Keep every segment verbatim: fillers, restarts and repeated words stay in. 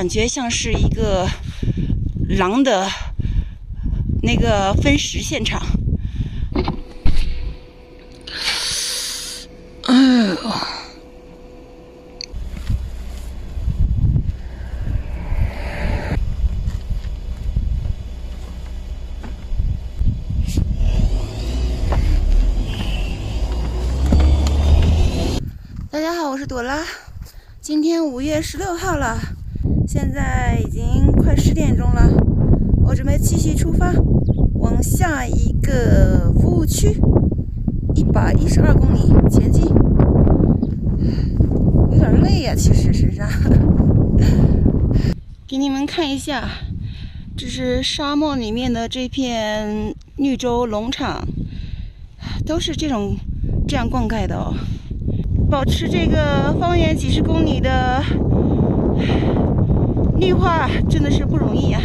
感觉像是一个狼的那个分食现场。哎呦！大家好，我是朵拉。今天五月十六号了，现在已经快十点钟了。我准备继续出发，往下一个服务区，一百一十二公里前进。有点累呀、啊，其实身上。给你们看一下，这是沙漠里面的这片绿洲农场，都是这种这样灌溉的哦。保持这个方圆几十公里的绿化真的是不容易啊！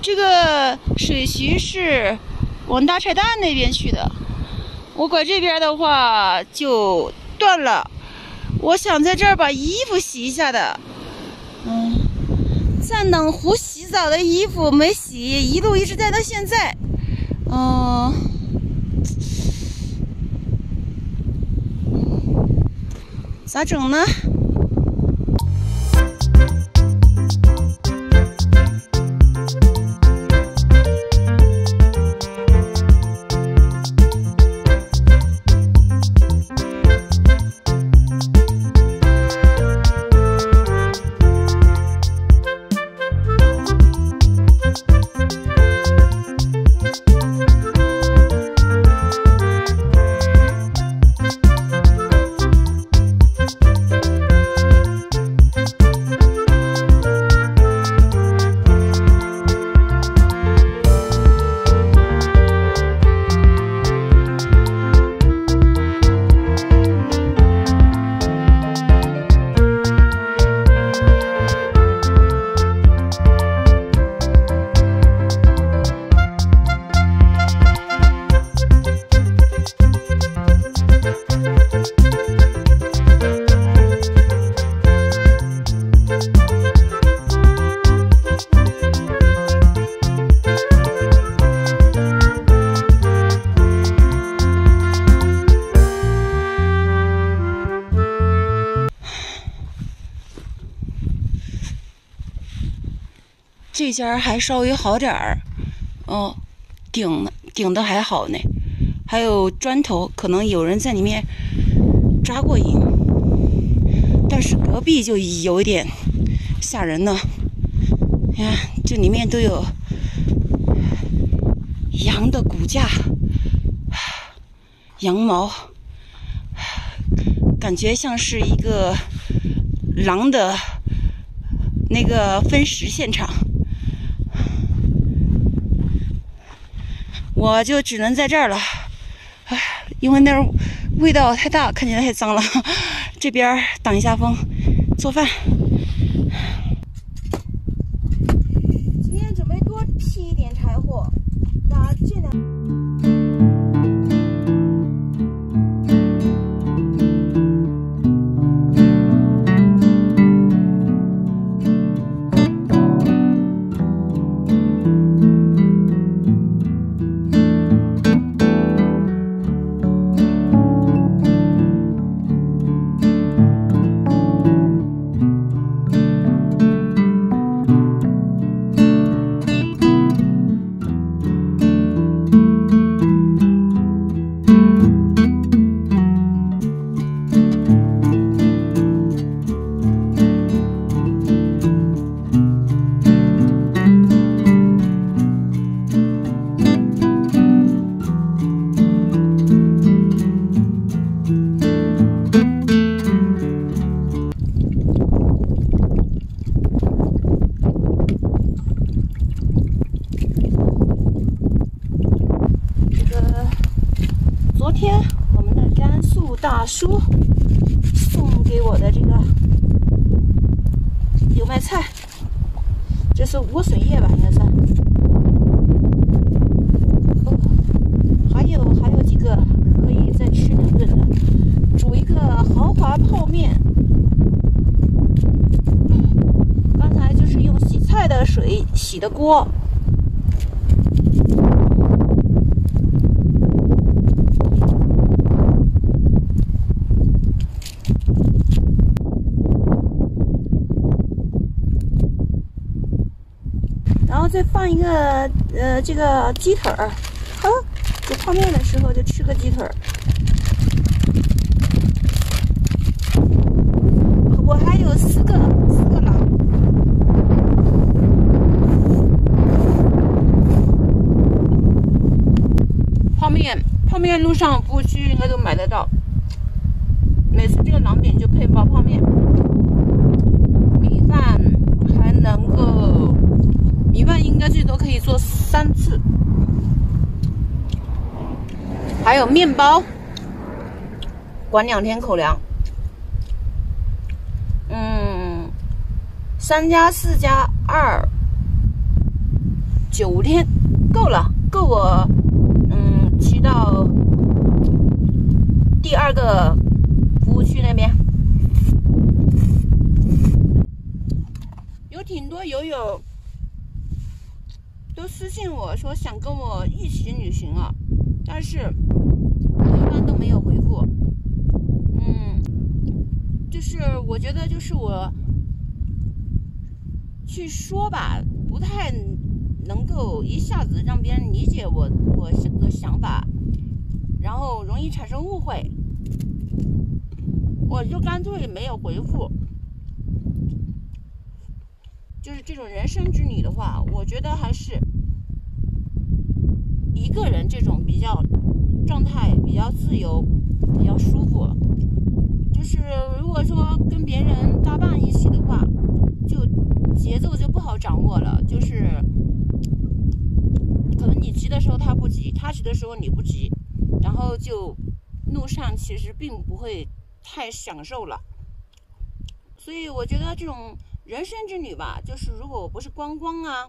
这个水渠是往大柴旦那边去的，我拐这边的话就断了。我想在这儿把衣服洗一下的，嗯，赞朗湖洗澡的衣服没洗，一路一直带到现在，嗯，咋整呢？这家还稍微好点儿，哦，顶顶的还好呢，还有砖头，可能有人在里面扎过营，但是隔壁就有一点吓人了。你看，这里面都有羊的骨架、羊毛，感觉像是一个狼的那个分食现场。我就只能在这儿了，唉，因为那儿味道太大，看起来太脏了。这边挡一下风，做饭。今天准备多劈一点柴火，把这两。天我们的甘肃大叔送给我的这个油麦菜，这是莴笋叶吧，应该算。哦，还有还有几个可以再吃两顿的，煮一个豪华泡面。刚才就是用洗菜的水洗的锅。 再放一个呃，这个鸡腿儿，呵，煮泡面的时候就吃个鸡腿儿。我还有四个四个狼。泡面泡面路上不去应该都买得到。每次这个馕饼就配包泡面，米饭还能够。 一万应该最多可以做三次，还有面包，管两天口粮。嗯，三加四加二，九天够了，够我嗯骑到第二个服务区那边。有挺多友友。 都私信我说想跟我一起旅行啊，但是我一般都没有回复。嗯，就是我觉得就是我去说吧，不太能够一下子让别人理解我我的想法，然后容易产生误会，我就干脆没有回复。 就是这种人生之旅的话，我觉得还是一个人这种比较状态比较自由、比较舒服。就是如果说跟别人搭伴一起的话，就节奏就不好掌握了。就是可能你急的时候他不急，他急的时候你不急，然后就路上其实并不会太享受了。所以我觉得这种。 人生之旅吧，就是如果我不是观光啊，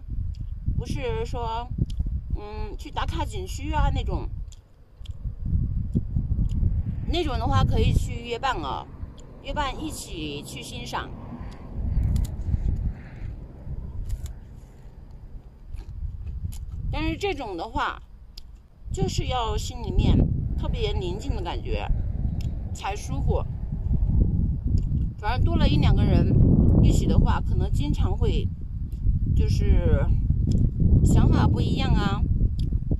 不是说，嗯，去打卡景区啊那种，那种的话可以去约伴哦，约伴一起去欣赏。但是这种的话，就是要心里面特别宁静的感觉，才舒服。反正多了一两个人。 一起的话，可能经常会就是想法不一样啊，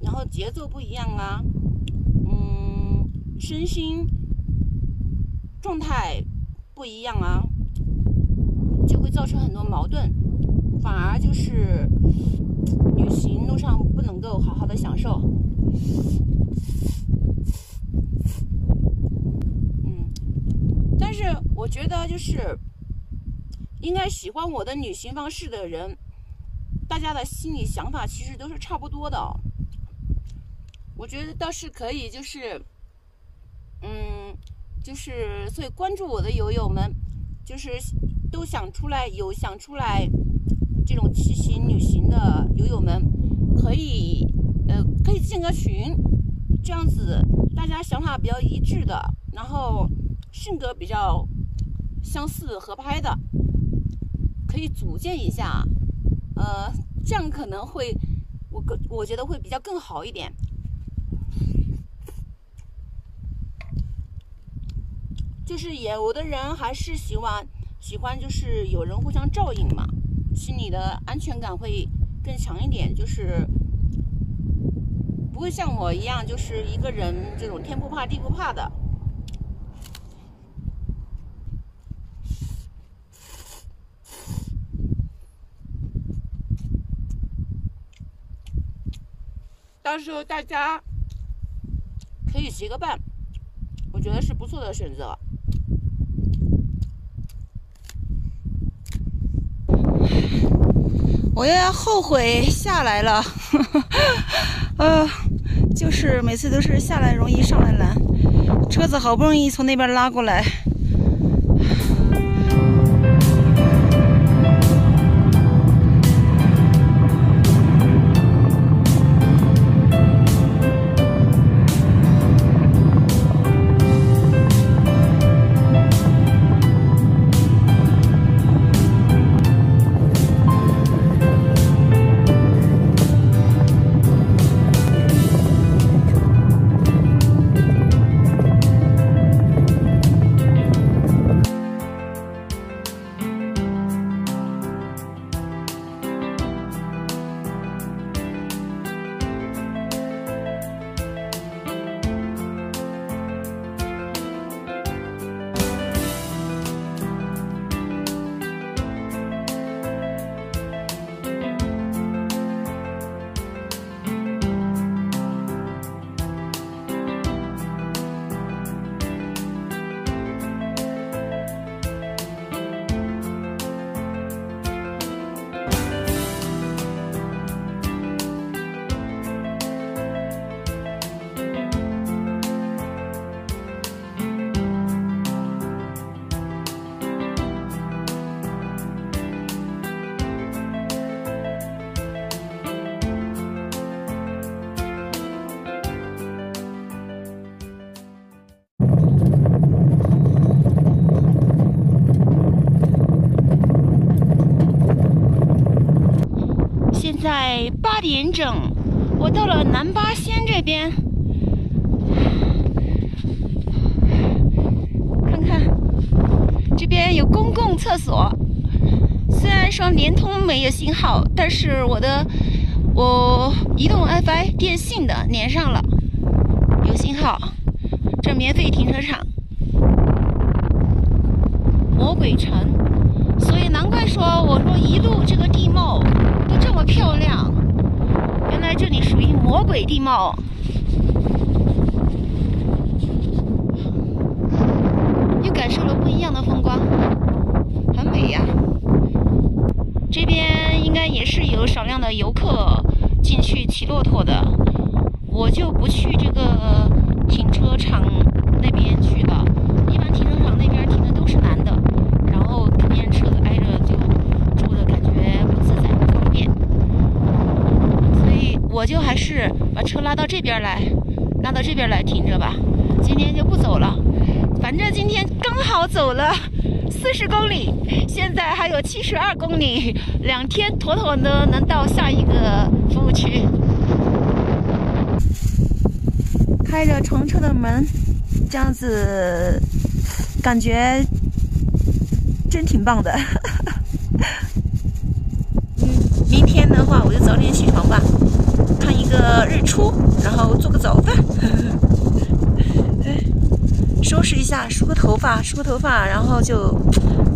然后节奏不一样啊，嗯，身心状态不一样啊，就会造成很多矛盾，反而就是旅行路上不能够好好的享受。嗯，但是我觉得就是。 应该喜欢我的旅行方式的人，大家的心理想法其实都是差不多的哦。我觉得倒是可以，就是，嗯，就是所以关注我的友友们，就是都想出来有想出来这种骑行旅行的友友们，可以呃可以建个群，这样子大家想法比较一致的，然后性格比较相似合拍的。 可以组建一下，呃，这样可能会，我我觉得会比较更好一点。就是有的人还是喜欢喜欢，就是有人互相照应嘛，心里的安全感会更强一点，就是不会像我一样，就是一个人这种天不怕地不怕的。 到时候大家可以结个伴，我觉得是不错的选择。我又要后悔下来了，呃，就是每次都是下来容易上来难，车子好不容易从那边拉过来。 在八点整，我到了南巴仙这边，看看这边有公共厕所。虽然说联通没有信号，但是我的我移动 WiFi 电信的连上了，有信号。这免费停车场，魔鬼城，所以难怪说我说一路这个地貌。 都这么漂亮，原来这里属于魔鬼地貌。又感受了不一样的风光，很美呀、啊。这边应该也是有少量的游客进去骑骆驼的，我就不去这个停车场那边去了。一般停车场那边停的都是男的，然后看见车挨着就住的感觉不自在。 所以我就还是把车拉到这边来，拉到这边来停着吧。今天就不走了，反正今天刚好走了四十公里，现在还有七十二公里，两天妥妥的能到下一个服务区。开着乘车的门，这样子感觉真挺棒的。明天的话，我就早点起床吧，看一个日出，然后做个早饭，收拾一下，梳个头发，梳个头发，然后就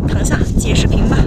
躺下剪视频吧。